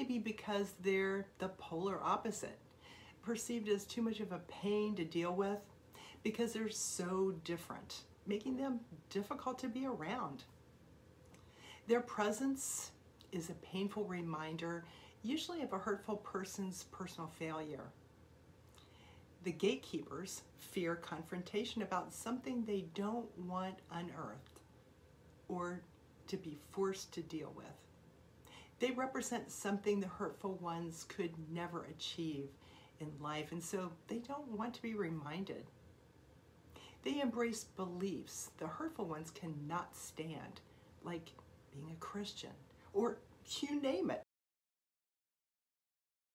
may be because they're the polar opposite, perceived as too much of a pain to deal with because they're so different, making them difficult to be around. Their presence is a painful reminder, usually of a hurtful person's personal failure. The gatekeepers fear confrontation about something they don't want unearthed or to be forced to deal with. They represent something the hurtful ones could never achieve in life, and so they don't want to be reminded. They embrace beliefs the hurtful ones cannot stand, like being a Christian, or you name it.